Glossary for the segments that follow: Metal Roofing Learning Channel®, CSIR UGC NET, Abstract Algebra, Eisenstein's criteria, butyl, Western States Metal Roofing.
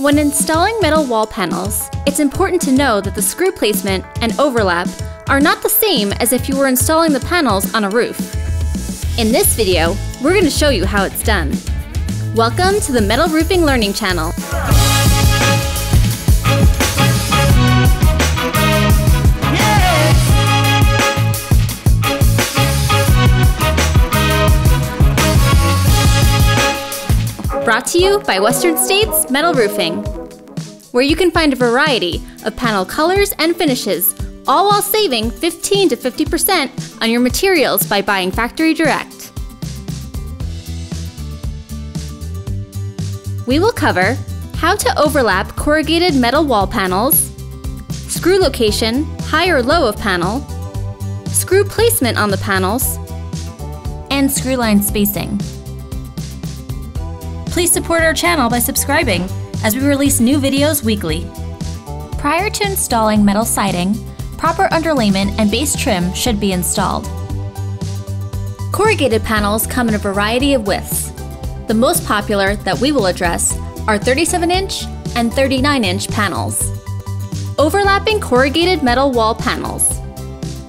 When installing metal wall panels, it's important to know that the screw placement and overlap are not the same as if you were installing the panels on a roof. In this video, we're going to show you how it's done. Welcome to the Metal Roofing Learning Channel. Brought to you by Western States Metal Roofing, where you can find a variety of panel colors and finishes, all while saving 15 to 50% on your materials by buying factory direct. We will cover how to overlap corrugated metal wall panels, screw location, high or low of panel, screw placement on the panels, and screw line spacing. Please support our channel by subscribing, as we release new videos weekly. Prior to installing metal siding, proper underlayment and base trim should be installed. Corrugated panels come in a variety of widths. The most popular that we will address are 37-inch and 39-inch panels. Overlapping corrugated metal wall panels.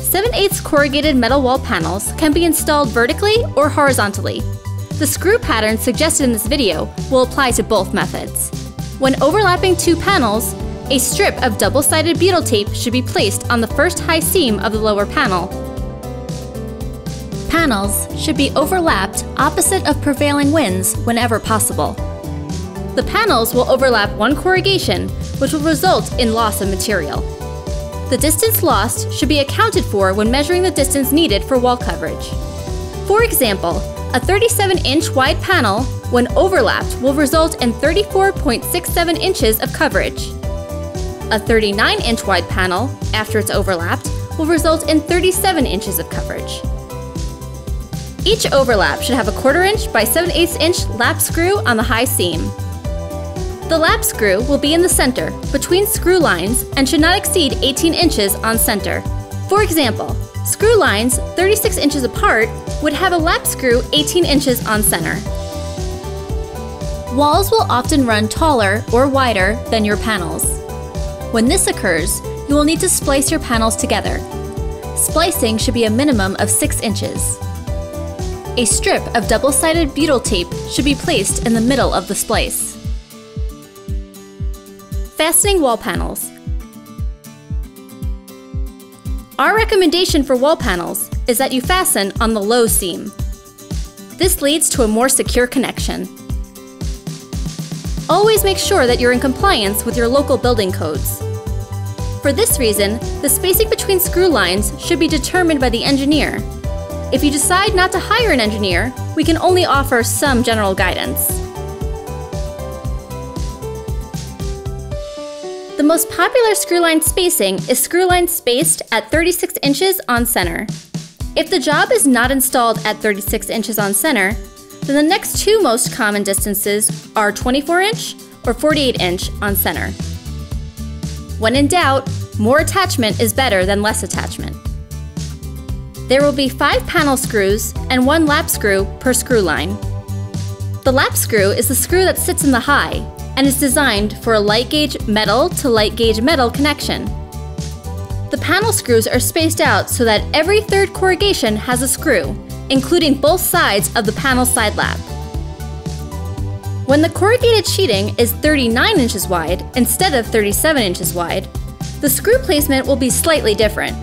7/8 corrugated metal wall panels can be installed vertically or horizontally. The screw pattern suggested in this video will apply to both methods. When overlapping two panels, a strip of double-sided butyl tape should be placed on the first high seam of the lower panel. Panels should be overlapped opposite of prevailing winds whenever possible. The panels will overlap one corrugation, which will result in loss of material. The distance lost should be accounted for when measuring the distance needed for wall coverage. For example, a 37-inch wide panel, when overlapped, will result in 34.67 inches of coverage. A 39-inch wide panel, after it's overlapped, will result in 37 inches of coverage. Each overlap should have a 1/4-inch by 7/8-inch lap screw on the high seam. The lap screw will be in the center, between screw lines, and should not exceed 18 inches on center. For example, screw lines 36 inches apart would have a lap screw 18 inches on center. Walls will often run taller or wider than your panels. When this occurs, you will need to splice your panels together. Splicing should be a minimum of 6 inches. A strip of double-sided butyl tape should be placed in the middle of the splice. Fastening wall panels. Our recommendation for wall panels is that you fasten on the low seam. This leads to a more secure connection. Always make sure that you're in compliance with your local building codes. For this reason, the spacing between screw lines should be determined by the engineer. If you decide not to hire an engineer, we can only offer some general guidance. The most popular screw line spacing is screw line spaced at 36 inches on center. If the job is not installed at 36 inches on center, then the next two most common distances are 24-inch or 48-inch on center. When in doubt, more attachment is better than less attachment. There will be 5 panel screws and 1 lap screw per screw line. The lap screw is the screw that sits in the high, and is designed for a light gauge metal to light gauge metal connection. The panel screws are spaced out so that every 3rd corrugation has a screw, including both sides of the panel side lap. When the corrugated sheeting is 39 inches wide instead of 37 inches wide, the screw placement will be slightly different.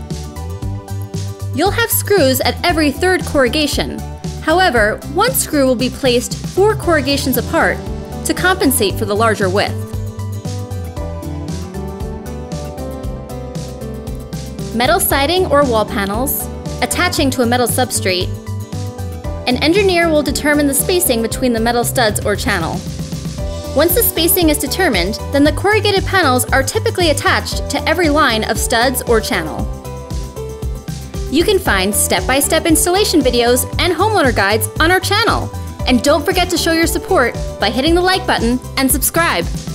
You'll have screws at every 3rd corrugation. However, one screw will be placed 4 corrugations apart to compensate for the larger width. Metal siding or wall panels, attaching to a metal substrate. An engineer will determine the spacing between the metal studs or channel. Once the spacing is determined, then the corrugated panels are typically attached to every line of studs or channel. You can find step-by-step installation videos and homeowner guides on our channel. And don't forget to show your support by hitting the like button and subscribe.